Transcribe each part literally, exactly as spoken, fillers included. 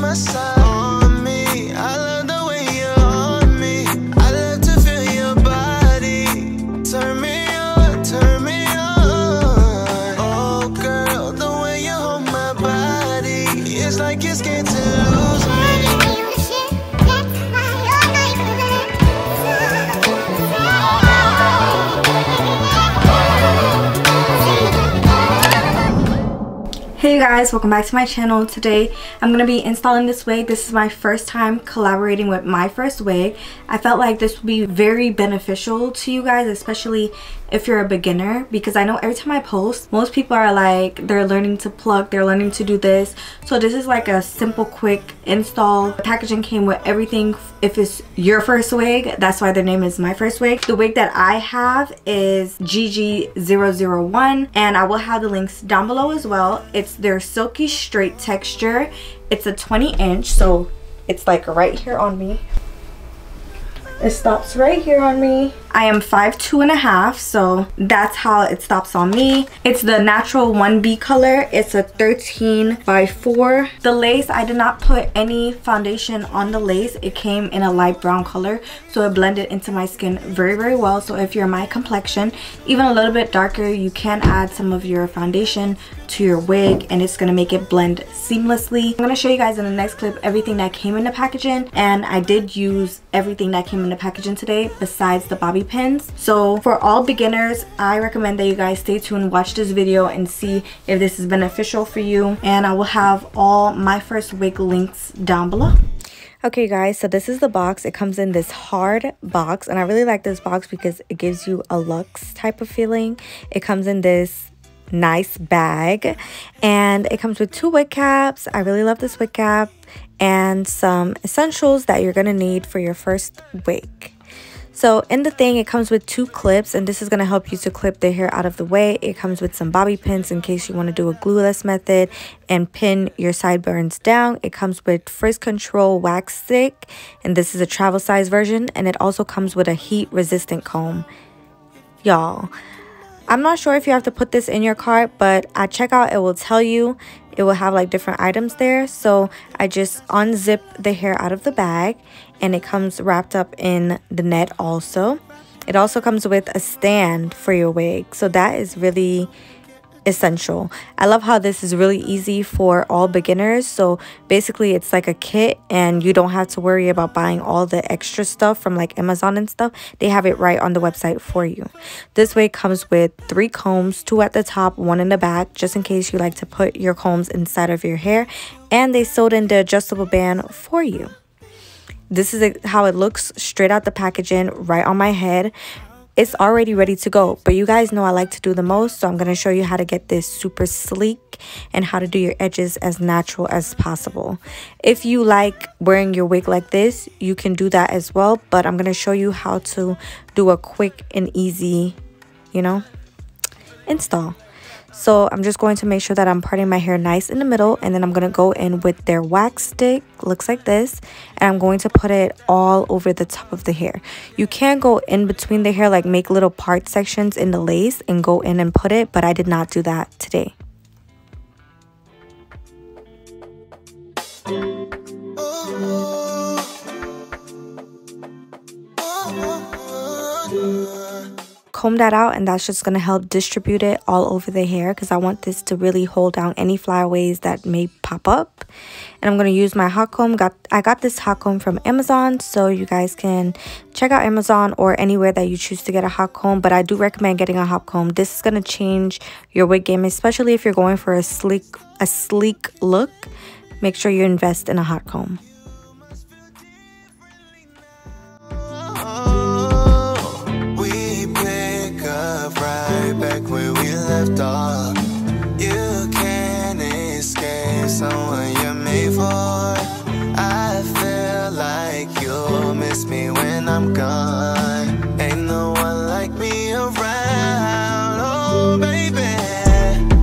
by my side. On me, I love the way you're on me. I love to feel your body. Turn me on, turn me on. Oh girl, the way you hold my body, it's like you scared to lose me. Hey guys, welcome back to my channel. Today I'm going to be installing this wig. This is my first time collaborating with my first wig. I felt like this would be very beneficial to you guys, especially if you're a beginner, because I know every time I post, most people are like, they're learning to pluck, they're learning to do this. So this is like a simple, quick install. The packaging came with everything. If it's your first wig, that's why their name is my first wig. The wig that I have is G G zero zero one, and I will have the links down below as well. It's their silky straight texture. It's a twenty inch, so it's like right here on me. It stops right here on me. I am five two and a half, so that's how it stops on me. It's the natural one B color. It's a thirteen by four. The lace, I did not put any foundation on the lace. It came in a light brown color, so it blended into my skin very very well. So if you're my complexion, even a little bit darker, you can add some of your foundation to your wig and it's gonna make it blend seamlessly. I'm gonna show you guys in the next clip everything that came in the packaging, and I did use everything that came in the packaging today besides the bobby pins. So for all beginners, I recommend that you guys stay tuned, watch this video, and see if this is beneficial for you, and I will have all my first wig links down below. Okay guys, so this is the box. It comes in this hard box, and I really like this box because it gives you a luxe type of feeling. It comes in this nice bag, and it comes with two wig caps. I really love this wig cap, and some essentials that you're gonna need for your first wig. So in the thing, it comes with two clips, and this is going to help you to clip the hair out of the way. It comes with some bobby pins in case you want to do a glueless method and pin your sideburns down. It comes with frizz control wax stick, and this is a travel size version, and it also comes with a heat resistant comb. Y'all, I'm not sure if you have to put this in your cart, but at checkout it will tell you. It will have like different items there. So I just unzip the hair out of the bag, and it comes wrapped up in the net also. It also comes with a stand for your wig, so that is really essential. I love how this is really easy for all beginners. So basically it's like a kit, and you don't have to worry about buying all the extra stuff from like Amazon and stuff. They have it right on the website for you. This wig comes with three combs, two at the top, one in the back, just in case you like to put your combs inside of your hair, and they sewed in the adjustable band for you. This is how it looks straight out the packaging, right on my head. It's already ready to go, but you guys know I like to do the most, so I'm going to show you how to get this super sleek and how to do your edges as natural as possible. If you like wearing your wig like this, you can do that as well, but I'm going to show you how to do a quick and easy, you know, install. So I'm just going to make sure that I'm parting my hair nice in the middle, and then I'm going to go in with their wax stick, looks like this, and I'm going to put it all over the top of the hair. You can go in between the hair, like make little part sections in the lace and go in and put it, but I did not do that today. Comb that out, and that's just going to help distribute it all over the hair, because I want this to really hold down any flyaways that may pop up. And I'm going to use my hot comb. Got I got this hot comb from Amazon, so you guys can check out Amazon or anywhere that you choose to get a hot comb, but I do recommend getting a hot comb. This is going to change your wig game, especially if you're going for a sleek a sleek look. Make sure you invest in a hot comb. Left off. You can't escape someone you're made for. I feel like you'll miss me when I'm gone. Ain't no one like me around. Oh baby,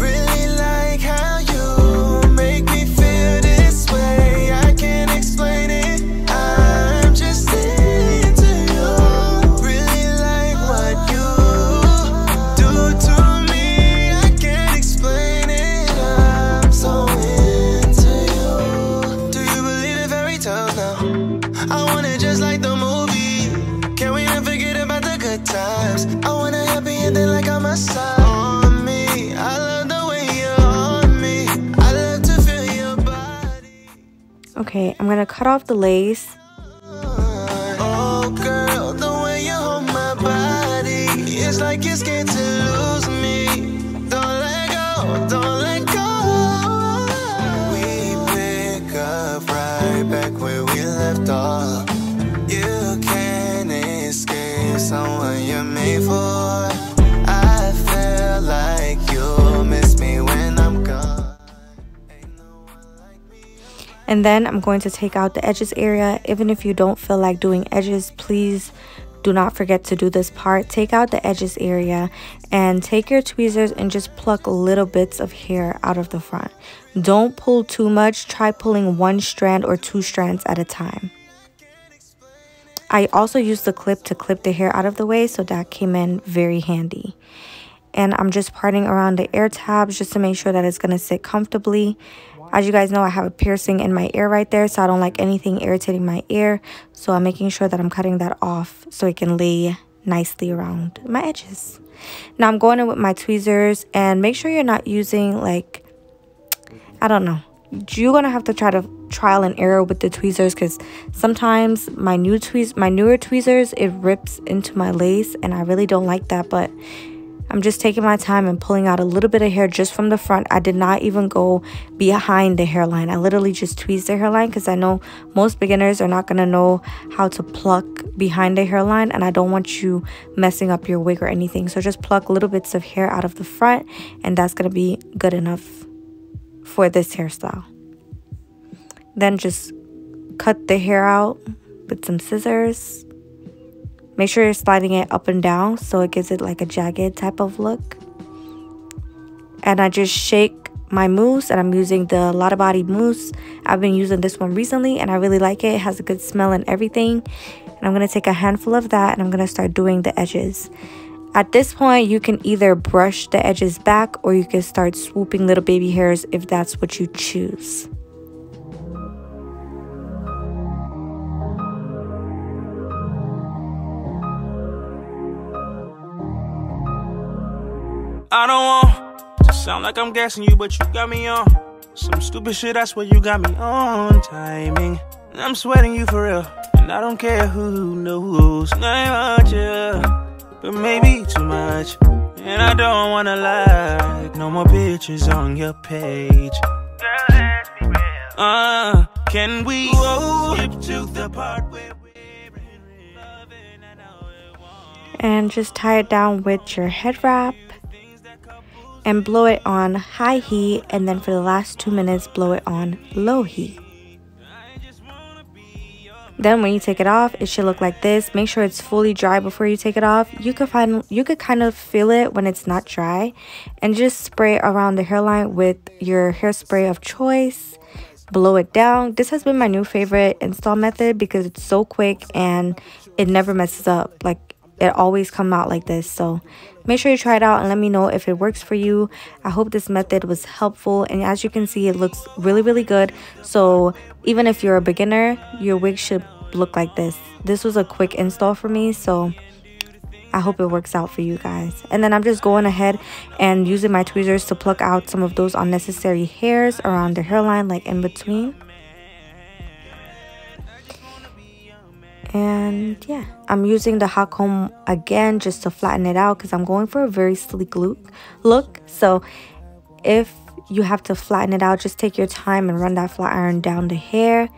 really like how you make me feel this way. I can't now. I want it just like the movie. Can we not forget about the good times? I want a happy ending like on my side. On me, I love the way you're on me. I love to feel your body. Okay, I'm gonna cut off the lace. Oh girl, the way you hold my body, it's like you're scared to lose me. Don't let go, don't let go. Back where we left off. You can't escape someone you're made for. I feel like you'll miss me when I'm gone. Ain't no one like me. And then I'm going to take out the edges area. Even if you don't feel like doing edges, please do not forget to do this part. Take out the edges area and take your tweezers and just pluck little bits of hair out of the front. Don't pull too much. Try pulling one strand or two strands at a time. I also used the clip to clip the hair out of the way, so that came in very handy. And I'm just parting around the ear tabs just to make sure that it's going to sit comfortably. As you guys know, I have a piercing in my ear right there, so I don't like anything irritating my ear. So I'm making sure that I'm cutting that off so it can lay nicely around my edges. Now I'm going in with my tweezers, and make sure you're not using, like, I don't know. You're going to have to try to trial and error with the tweezers, because sometimes my new tweez my newer tweezers, it rips into my lace, and I really don't like that, but I'm just taking my time and pulling out a little bit of hair just from the front. I did not even go behind the hairline. I literally just tweezed the hairline, because I know most beginners are not going to know how to pluck behind the hairline, and I don't want you messing up your wig or anything. So just pluck little bits of hair out of the front, and that's going to be good enough for this hairstyle. Then just cut the hair out with some scissors. Make sure you're sliding it up and down so it gives it like a jagged type of look. And I just shake my mousse, and I'm using the Lottabody mousse. I've been using this one recently and I really like it. It has a good smell and everything. And I'm going to take a handful of that, and I'm going to start doing the edges. At this point, you can either brush the edges back, or you can start swooping little baby hairs if that's what you choose. I don't want to sound like I'm gassing you, but you got me on some stupid shit, that's what you got me on. Timing, I'm sweating you for real, and I don't care who knows. I want you, but maybe too much, and I don't wanna lie. No more pictures on your page. Girl, let's be real. Uh, can we whoa, skip to the part where we're in love and I want you? And just tie it down with your head wrap. And blow it on high heat, and then for the last two minutes blow it on low heat. Then when you take it off, it should look like this. Make sure it's fully dry before you take it off. You could find you could kind of feel it when it's not dry, and just spray it around the hairline with your hairspray of choice. Blow it down. This has been my new favorite install method because it's so quick and it never messes up. Like, it always come out like this. So make sure you try it out and let me know if it works for you. I hope this method was helpful, and as you can see, it looks really really good. So even if you're a beginner, your wig should look like this. This was a quick install for me, so I hope it works out for you guys. And then I'm just going ahead and using my tweezers to pluck out some of those unnecessary hairs around the hairline, like in between. And yeah, I'm using the hot comb again just to flatten it out, because I'm going for a very sleek look. So if you have to flatten it out, just take your time and run that flat iron down the hair.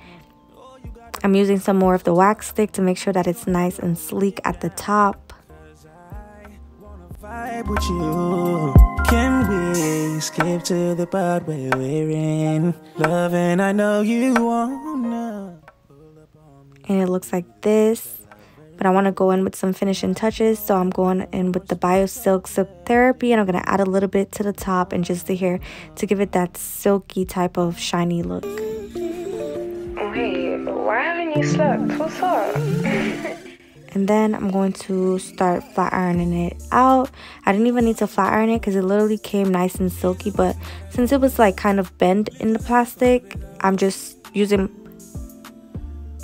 I'm using some more of the wax stick to make sure that it's nice and sleek at the top. Can we skip to the part where we're in love and I know you wanna? And it looks like this, but I want to go in with some finishing touches, so I'm going in with the Bio Silk Sip Therapy, and I'm going to add a little bit to the top and just the hair to give it that silky type of shiny look. Wait, why haven't you slept? What's up? And then I'm going to start flat ironing it out. I didn't even need to flat iron it because it literally came nice and silky, but since it was like kind of bent in the plastic, I'm just using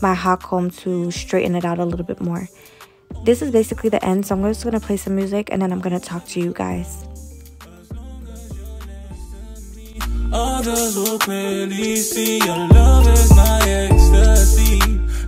my hot comb to straighten it out a little bit more. This is basically the end, so I'm just going to play some music and then I'm going to talk to you guys. Others will clearly see your love is my ecstasy,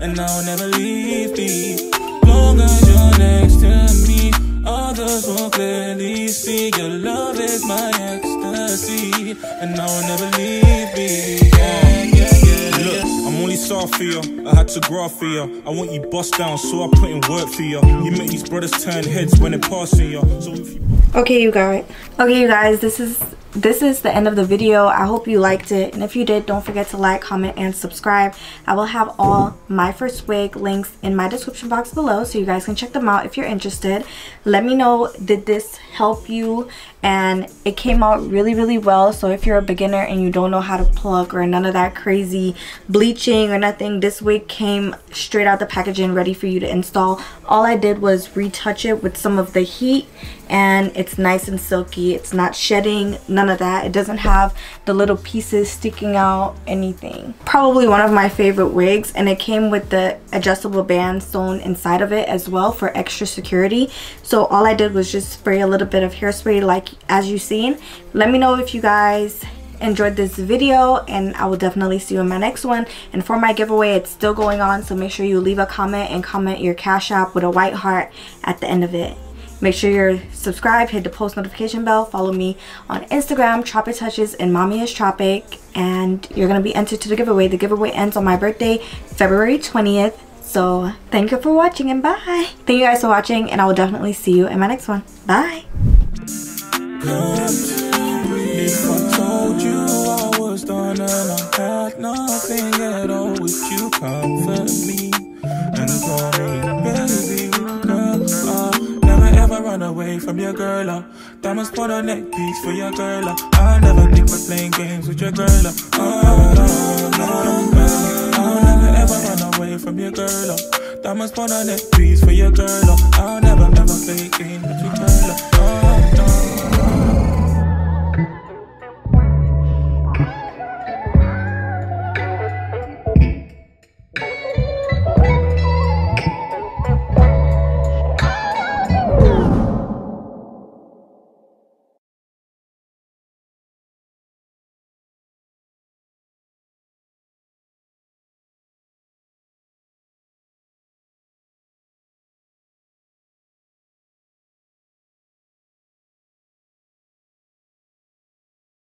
and I'll never leave thee. Long as you're next to me, others will clearly see your love is my ecstasy, and I'll never leave thee. Yeah, yeah, yeah, yeah. Look, I'm only sorry for you. I had to grow up for you. I want you bust down, so I put in work for you. You make these brothers turn heads when they're passing you. So if you okay, you guys. Okay, you guys. This is. This is the end of the video. I hope you liked it, and if you did, don't forget to like, comment, and subscribe. I will have all my first wig links in my description box below, so you guys can check them out if you're interested. Let me know, did this help you? And it came out really, really well. So if you're a beginner and you don't know how to pluck or none of that crazy bleaching or nothing, this wig came straight out the packaging ready for you to install. All I did was retouch it with some of the heat, and it's nice and silky. It's not shedding, none of that. It doesn't have the little pieces sticking out, anything. Probably one of my favorite wigs, and it came with the adjustable band sewn inside of it as well for extra security. So all I did was just spray a little bit of hairspray like as you've seen. Let me know if you guys enjoyed this video, and I will definitely see you in my next one. And for my giveaway, it's still going on, so make sure you leave a comment and comment your Cash App with a white heart at the end of it. Make sure you're subscribed, hit the post notification bell, follow me on Instagram, Tropic Touches and Mommy is Tropic, and you're going to be entered to the giveaway. The giveaway ends on my birthday, February twentieth. So thank you for watching, and bye. Thank you guys for watching, and I will definitely see you in my next one. Bye. If I told you I was done and I had nothing at all, would you comfort me and call me baby girl? I never ever run away from your girl. Uh. Diamonds put a neck piece for your girl. Uh. I never think we're playing games with your girl. Uh. Oh, no, no, I'll never ever run away from your girl. Uh. Diamonds put a neck piece for your girl. Uh. I'll never ever play games with your girl.